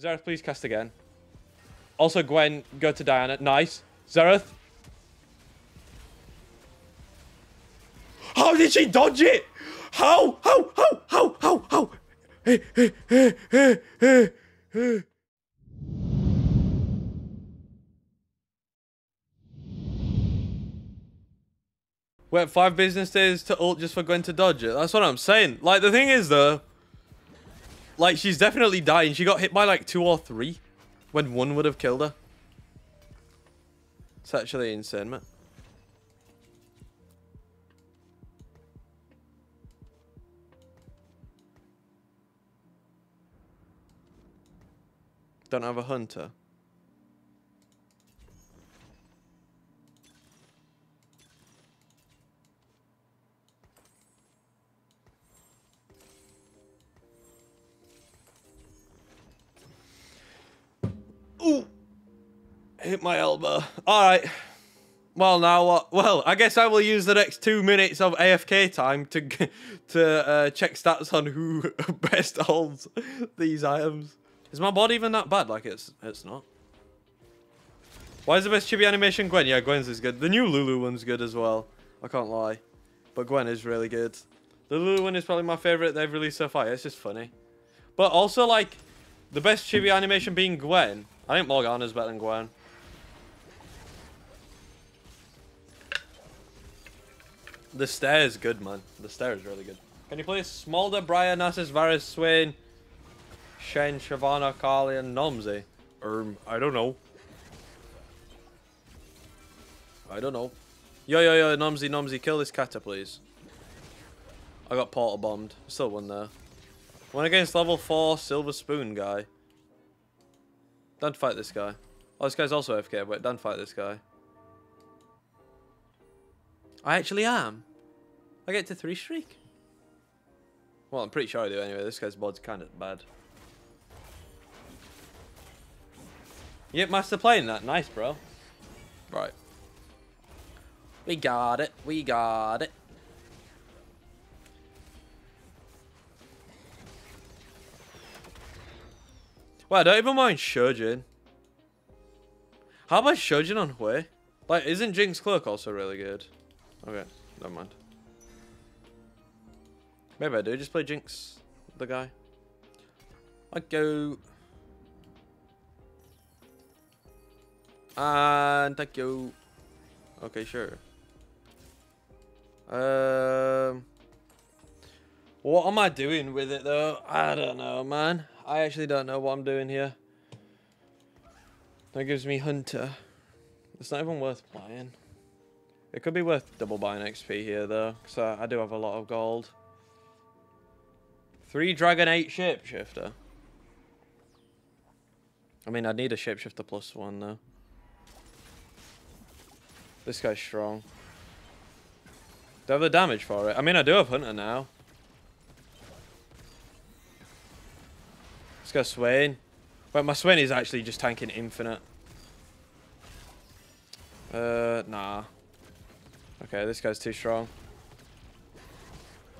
Xerath, please cast again. Also, Gwen, go to Diana. Nice. Xerath. How did she dodge it? How? Went 5 business days to ult just for Gwen to dodge it. That's what I'm saying. Like, the thing is, though, like, she's definitely dying. She got hit by, like, 2 or 3 when 1 would have killed her. It's actually insane, man. Don't have a hunter. Ooh! Hit my elbow. Alright. Well, now what? Well, I guess I will use the next 2 minutes of AFK time to check stats on who best holds these items. Is my bot even that bad? Like, it's not. Why is the best chibi animation Gwen? Yeah, Gwen's is good. The new Lulu one's good as well. I can't lie. But Gwen is really good. The Lulu one is probably my favorite they've released so far. It's just funny. But also, like, the best chibi animation being Gwen. I think Morgana's better than Gwen. The stair is good, man. The stair is really good. Can you play Smolder, Briar, Nasus, Varus, Swain, Shen, Shyvana, Carly, and Nomsy? I don't know. Yo, Nomsy, kill this Kata, please. I got portal bombed. Still won there. Went against level 4 Silver Spoon guy. Don't fight this guy. Oh, this guy's also AFK. Wait, don't fight this guy. I actually am. I get to 3 streak. Well, I'm pretty sure I do anyway. This guy's bod's kind of bad. Yep, master playing that. Nice, bro. Right. We got it. We got it. Wow, I don't even mind Shojin. How about Shojin on Hui? Like, isn't Jinx Cloak also really good? Okay, never mind. Maybe I do just play Jinx, the guy. I go. And I go. Okay, sure. What am I doing with it, though? I don't know, man. I actually don't know what I'm doing here. That gives me Hunter. It's not even worth buying. It could be worth double buying XP here, though, because I do have a lot of gold. 3 Dragon 8 Shapeshifter. I mean, I'd need a Shapeshifter +1, though. This guy's strong. Do I have the damage for it? I mean, I do have Hunter now. Let's go Swain. But my Swain is actually just tanking infinite. Nah. Okay, this guy's too strong.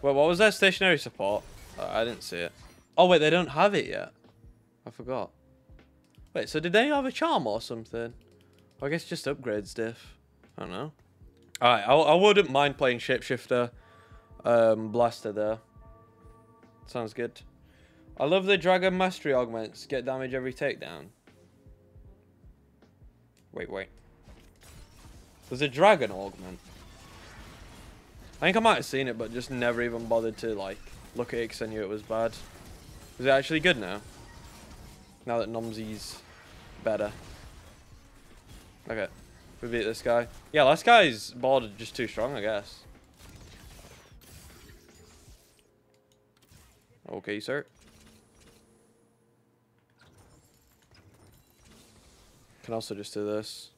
Wait, what was their stationary support? I didn't see it. Oh, wait, they don't have it yet. I forgot. Wait, so did they have a charm or something? I guess just upgrades diff. I don't know. Alright, I wouldn't mind playing Shapeshifter Blaster there. Sounds good. I love the Dragon Mastery augments. Get damage every takedown. Wait. There's a Dragon augment. I think I might have seen it, but just never even bothered to, like, look at it because I knew it was bad. Is it actually good now? Now that Nomsy's better. Okay. We beat this guy. Yeah, last guy's board is just too strong, I guess. Okay, sir. Can also just do this.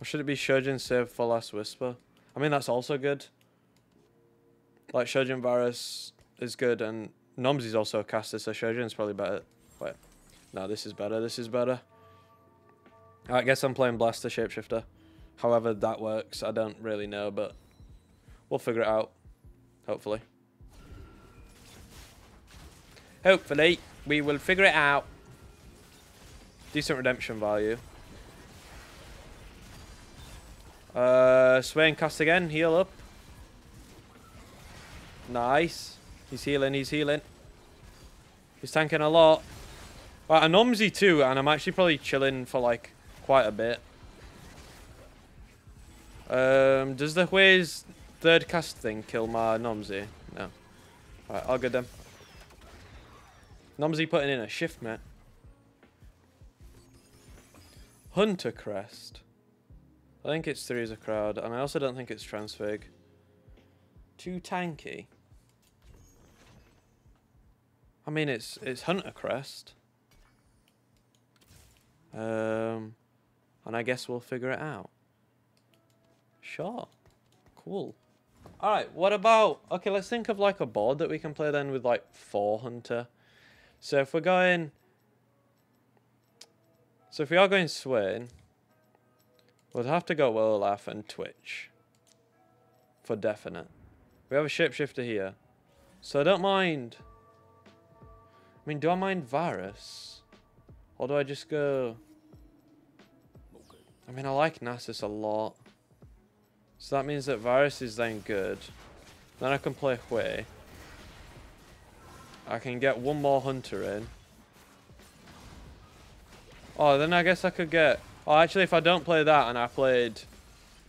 Or should it be Shojin save for Last Whisper? I mean, that's also good. Like, Shojin Varus is good, and Nomsy's also a caster, so Shojin's probably better. Wait. No, this is better. This is better. I guess I'm playing Blaster Shapeshifter. However that works, I don't really know, but we'll figure it out. Hopefully. Hopefully, we will figure it out. Decent redemption value. Swain cast again. Heal up. Nice. He's healing. He's healing. He's tanking a lot. Right, a Nomsy too, and I'm actually probably chilling for like quite a bit. Does the Hui's third cast thing kill my Nomsy? No. Alright, I'll get them. Nomsy putting in a shift, mate. Hunter Crest. I think it's 3 as a crowd, and I also don't think it's Transfig. Too tanky. I mean, it's Hunter Crest. And I guess we'll figure it out. Sure. Cool. Alright, what about... Okay, let's think of like a board that we can play then with like 4 Hunter. So if we're going... So if we are going Swain, we'll have to go Olaf and Twitch. For definite. We have a shapeshifter here. So I don't mind... I mean, do I mind Varus? Or do I just go... I mean, I like Nasus a lot. So that means that Varus is then good. Then I can play Hui. I can get one more Hunter in. Oh, then I guess I could get... Oh, actually, if I don't play that and I played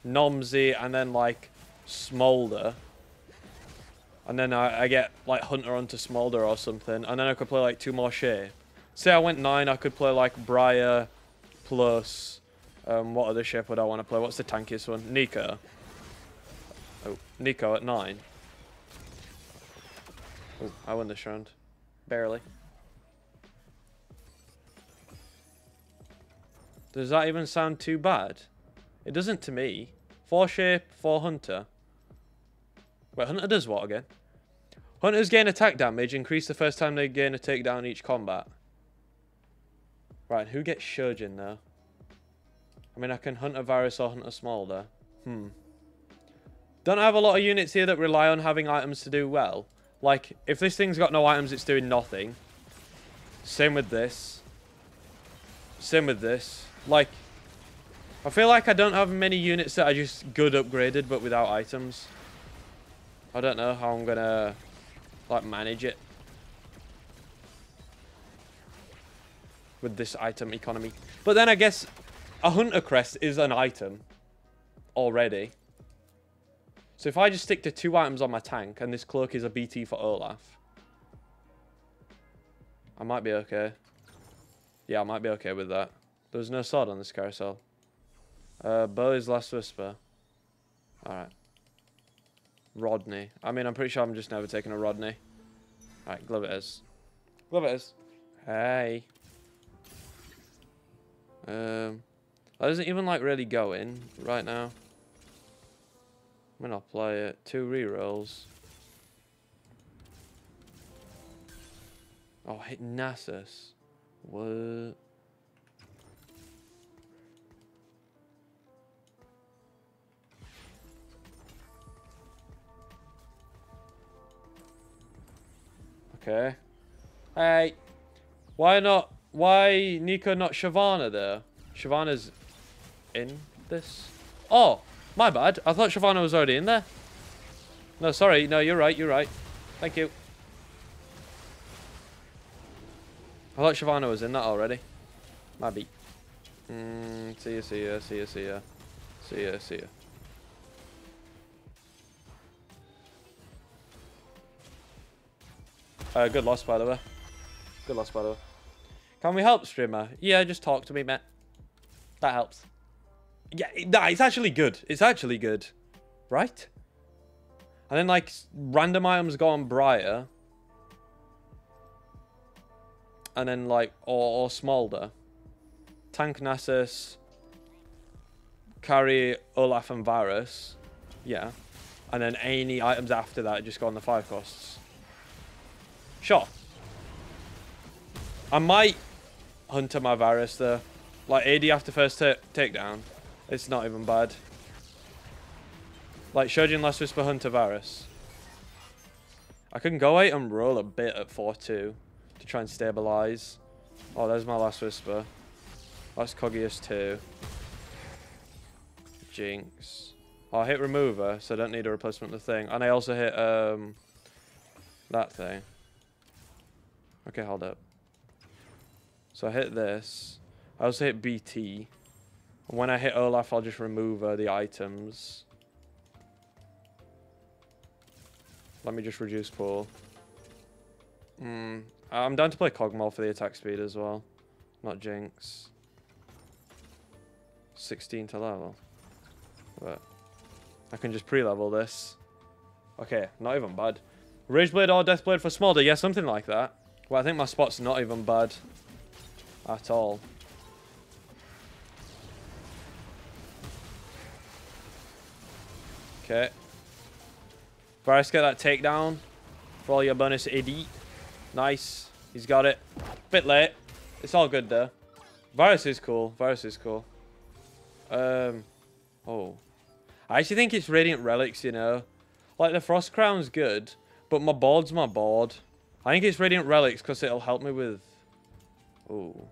Nomsy and then, like, Smolder. And then I get, like, Hunter onto Smolder or something. And then I could play, like, 2 more Shape. Say I went 9, I could play like Briar plus, what other shape would I want to play? What's the tankiest one? Nico. Oh, Nico at 9. Ooh, I won this round. Barely. Does that even sound too bad? It doesn't to me. 4 shape, 4 hunter. Wait, hunter does what again? Hunters gain attack damage, increase the first time they gain a takedown each combat. Right, who gets Shurge in there? I mean, I can hunt a Varus or hunt a Smolder. Don't have a lot of units here that rely on having items to do well. Like, if this thing's got no items, it's doing nothing. Same with this. Same with this. Like, I feel like I don't have many units that are just good upgraded, but without items. I don't know how I'm gonna, like, manage it. With this item economy. But then I guess a Hunter Crest is an item already. So if I just stick to 2 items on my tank and this cloak is a BT for Olaf, I might be okay. Yeah, I might be okay with that. There was no sword on this carousel. Bow is Last Whisper. Alright. Rodney. I mean, I'm pretty sure I'm just never taking a Rodney. Alright, glove it is. Glove it is. Hey. That doesn't even like really go in right now. I'm gonna play it. 2 rerolls. Oh, hit Nasus. What? Okay. Hey, why not? Why Nico not Shyvana there? Shyvana's in this. Oh, my bad. I thought Shyvana was already in there. No, sorry. No, you're right. You're right. Thank you. I thought Shyvana was in that already. Might be. See ya, see ya, see ya, see ya. See ya, see ya. Good loss, by the way. Good loss, by the way. Can we help, streamer? Yeah, just talk to me, mate. That helps. Yeah, it's actually good. It's actually good. Right? And then, like, random items go on Briar. And then, like, or Smolder. Tank Nasus. Carry Olaf and Varus. Yeah. And then any items after that just go on the 5 costs. Sure. I might... Hunter my Varus though. Like AD after first takedown. It's not even bad. Like Shurgeon Last Whisper Hunter Varus. I can go 8 and roll a bit at 4-2. to try and stabilize. Oh, there's my last Whisper. That's Kogius 2. Jinx. Oh, I hit Remover, so I don't need a replacement of the thing. And I also hit that thing. Okay, hold up. So I hit this. I also hit BT. And when I hit Olaf, I'll just remove the items. Let me just reduce pool. I'm down to play Kog'Maw for the attack speed as well. Not Jinx. 16 to level. But I can just pre-level this. Okay, not even bad. Rageblade or Deathblade for Smolder? Yeah, something like that. Well, I think my spot's not even bad at all. Okay. Varys, get that takedown for all your bonus AD. Nice. He's got it. Bit late. It's all good though. Varys is cool. Varys is cool. Oh. I actually think it's Radiant Relics, you know. Like, the Frost Crown's good, but my board's my board. I think it's Radiant Relics because it'll help me with... Oh.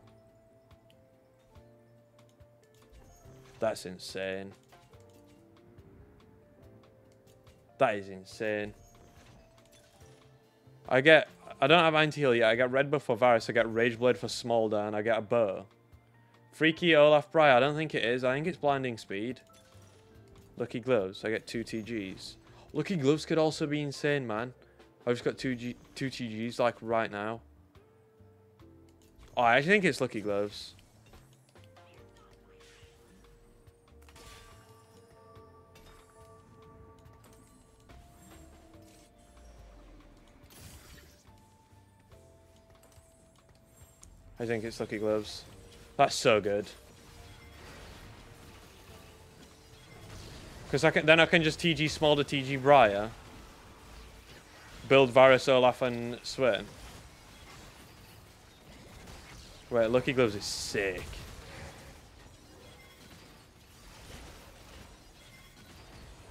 That's insane. That is insane. I get... I don't have anti-heal yet. I get Red Buff for Varus. I get Rageblade for Smolder. And I get a bow. Freaky Olaf Briar. I don't think it is. I think it's Blinding Speed. Lucky Gloves. I get 2 TGs. Lucky Gloves could also be insane, man. I've just got two TGs, like, right now. Oh, I actually think it's Lucky Gloves. I think it's Lucky Gloves. That's so good. Because then I can just TG Smolder, TG Briar. Build Varus, Olaf, and Swain. Wait, Lucky Gloves is sick.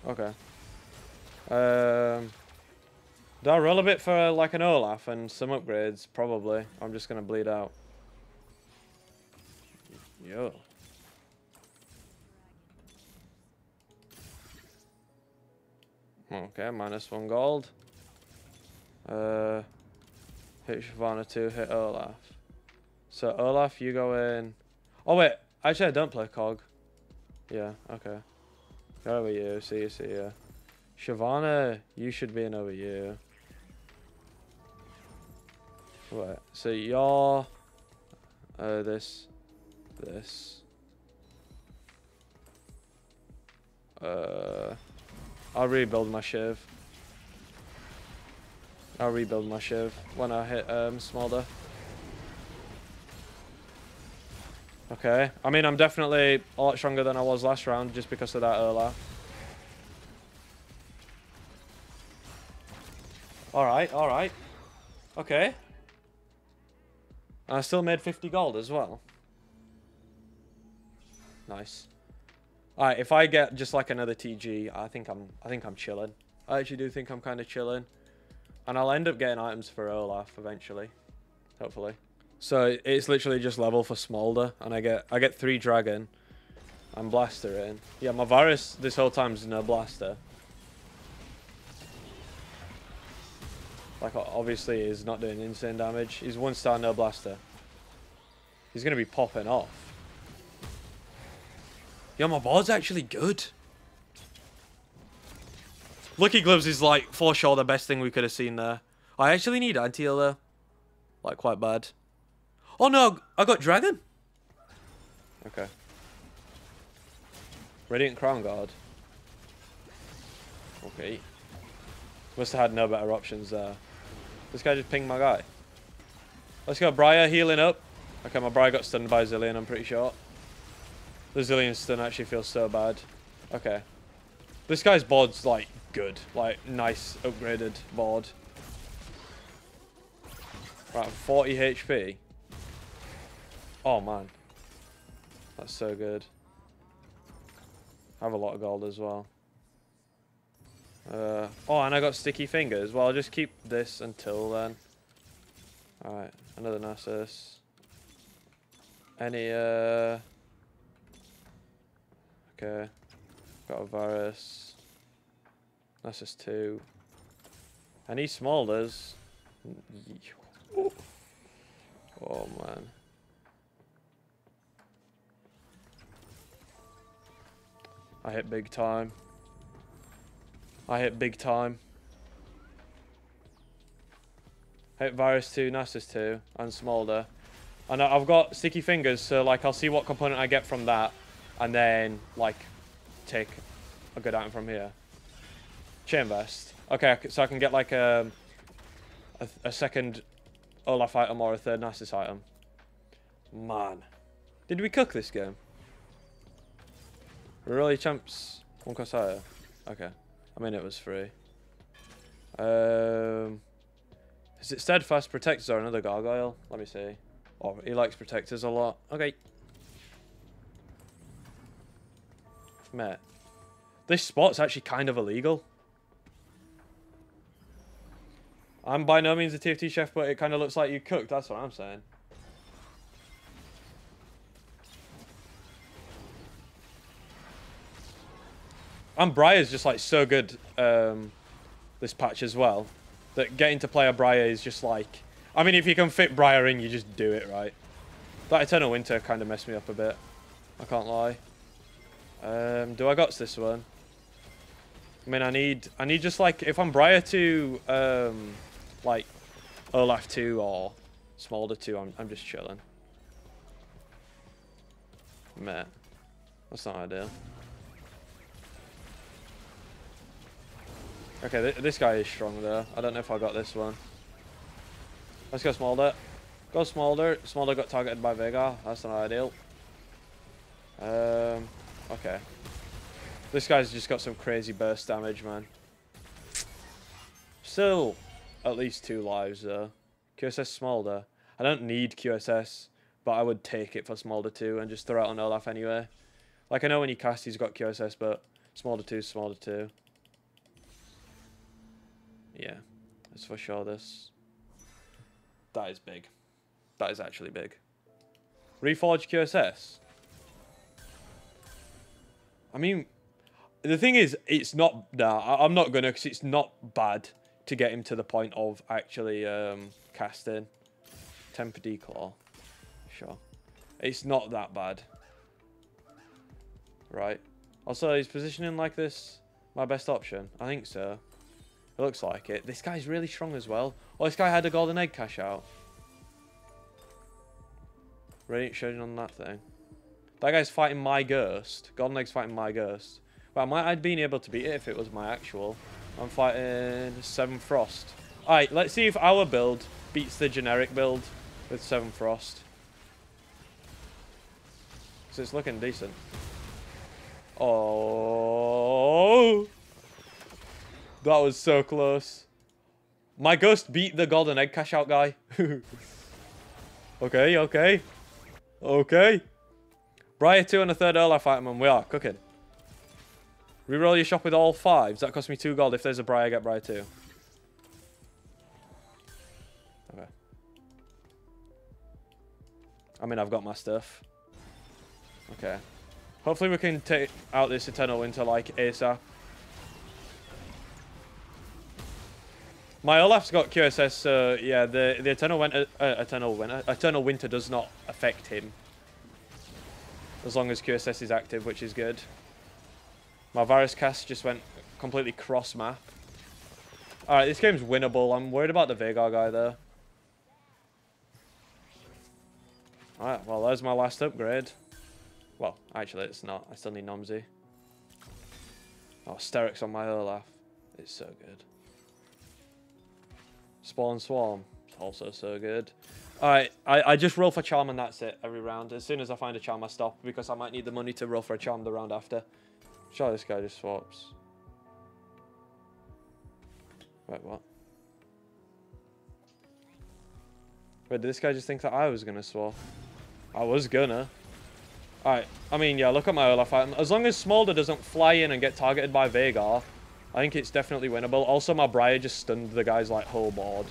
Okay. Do I roll a bit for like an Olaf and some upgrades? Probably. I'm just going to bleed out. Yo. Okay, -1 gold. Hit Shyvana 2, hit Olaf. So Olaf, you go in. Oh wait, actually I don't play Cog. Yeah, okay. Go over you, see you. Shyvana, you should be in over you. Wait, so you're I'll rebuild my Shiv. I'll rebuild my Shiv when I hit Smolder. Okay. I mean, I'm definitely a lot stronger than I was last round just because of that Olaf. Alright, alright. Okay. I still made 50 gold as well. Nice. Alright, if I get just like another TG, I think I'm chilling. I actually do think I'm kind of chilling. And I'll end up getting items for Olaf eventually, hopefully. So it's literally just level for Smolder, and I get 3 Dragon and Blaster in. Yeah, my Varus this whole time is no Blaster. Like, obviously he's not doing insane damage. He's 1-star no Blaster. He's gonna be popping off. Yeah, my board's actually good. Lucky Gloves is, like, for sure the best thing we could have seen there. I actually need anti-heal there. Like, quite bad. Oh, no. I got Dragon. Okay. Radiant Crown Guard. Okay. Must have had no better options there. This guy just pinged my guy. Let's go. Briar healing up. Okay, my Briar got stunned by Zillion, I'm pretty sure. The Zillion stun actually feels so bad. Okay. This guy's board's, like, good. Like, nice, upgraded board. Right, 40 HP. Oh, man. That's so good. I have a lot of gold as well. Oh, and I got sticky fingers. Well, I'll just keep this until then. Alright, another Nasus. Any, okay. Got a Varus. Nasus 2. Any Smolders? Oh, man. I hit big time. I hit big time. Hit Varus 2, Nasus 2, and Smolder. And I've got sticky fingers, so like I'll see what component I get from that, and then like take a good item from here. Chain vest. Okay, so I can get like a second Olaf item or a third Nasus item. Man, did we cook this game? Really, champs? One cost higher. Okay. I mean, it was free. Is it Steadfast Protectors or another Gargoyle? Let me see. Oh, he likes Protectors a lot. Okay. Mate. This spot's actually kind of illegal. I'm by no means a TFT chef, but it kind of looks like you cooked. That's what I'm saying. And Briar's just like so good this patch as well, that getting to play a Briar is just like, I mean, if you can fit Briar in, you just do it, right? That Eternal Winter kind of messed me up a bit, I can't lie. Do I got this one? I mean, I need just like, if I'm Briar 2, like Olaf 2 or Smolder 2, I'm just chilling. Meh, that's not ideal. Okay, this guy is strong though. I don't know if I got this one. Let's go Smolder. Go Smolder. Smolder got targeted by Vhagar. That's not ideal. Okay. This guy's just got some crazy burst damage, man. Still, at least 2 lives though. QSS Smolder. I don't need QSS, but I would take it for Smolder 2 and just throw out on Olaf anyway. Like, I know when you cast, he's got QSS, but Smolder 2 is Smolder 2. Yeah, that's for sure this. That is big. That is actually big. Reforge QSS. I mean, the thing is, it's not... Nah, I'm not gonna, because it's not bad to get him to the point of actually casting. Temper Declaw. Sure. It's not that bad. Right. Also, is positioning like this my best option? I think so. It looks like it. This guy's really strong as well. Oh, this guy had a golden egg cash out. Radiant showing on that thing. That guy's fighting my ghost. Golden egg's fighting my ghost. But I'd been able to beat it if it was my actual. I'm fighting 7 Frost. Alright, let's see if our build beats the generic build with 7 Frost. Because it's looking decent. Oh... That was so close. My ghost beat the golden egg cash out guy. Okay, okay. Okay. Briar 2 and a third Olaf item and we are cooking. Reroll your shop with all 5s. That cost me 2 gold. If there's a Briar, I get Briar 2. Okay. I mean, I've got my stuff. Okay. Hopefully we can take out this Eternal Winter like ASAP. My Olaf's got QSS, so yeah, the Eternal Winter does not affect him. As long as QSS is active, which is good. My Varus cast just went completely cross map. Alright, this game's winnable. I'm worried about the Vhagar guy though. Alright, well there's my last upgrade. Well, actually it's not. I still need Nomsy. Oh, Sterix on my Olaf. It's so good. Spawn Swarm, also so good. Alright, I just roll for Charm and that's it every round. As soon as I find a Charm, I stop because I might need the money to roll for a Charm the round after. Sure, this guy just swaps. Wait, what? Wait, did this guy just think that I was gonna swap? I was gonna. Alright, I mean, yeah, look at my Olaf item. As long as Smolder doesn't fly in and get targeted by Vhagar, I think it's definitely winnable. Also, my Briar just stunned the guy's, like, whole board.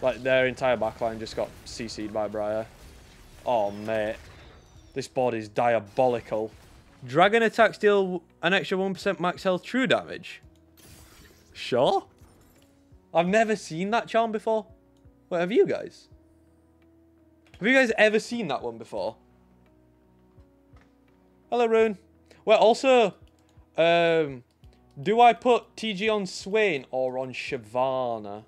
Like, their entire backline just got CC'd by Briar. Oh, mate. This board is diabolical. Dragon attacks deal an extra 1% max health true damage. Sure. I've never seen that charm before. What have you guys? Have you guys ever seen that one before? Hello, Rune. Well, also, do I put TG on Swain or on Shyvana?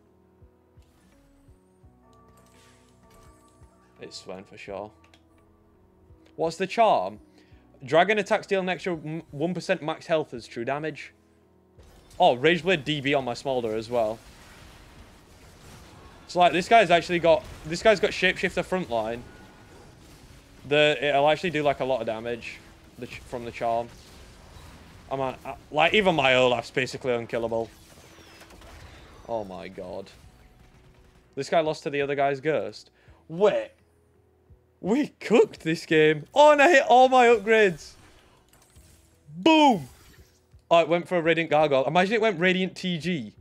It's Swain for sure. What's the charm? Dragon attacks deal an extra 1% max health as true damage. Oh, Rageblade DB on my Smolder as well. So like this guy's got shapeshifter frontline. It'll actually do like a lot of damage from the charm. Like even my Olaf's basically unkillable. Oh my god. This guy lost to the other guy's ghost. Wait. We cooked this game. Oh, and I hit all my upgrades. Boom. Oh, it went for a Radiant Gargoyle. Imagine it went Radiant TG.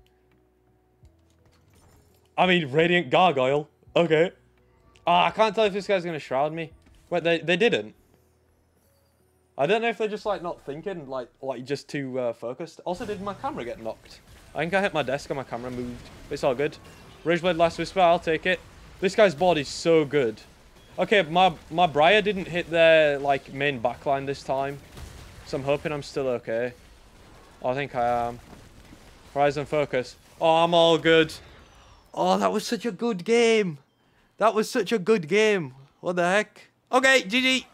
I mean, Radiant Gargoyle. Okay. Ah, I can't tell if this guy's going to shroud me. Wait, they didn't. I don't know if they're just, like, not thinking, like just too focused. Also, did my camera get knocked? I think I hit my desk and my camera moved. It's all good. Rageblade Last Whisper, I'll take it. This guy's board is so good. Okay, my Briar didn't hit their, like, main backline this time. So I'm hoping I'm still okay. I think I am. Horizon Focus. Oh, I'm all good. Oh, that was such a good game. That was such a good game. What the heck? Okay, GG.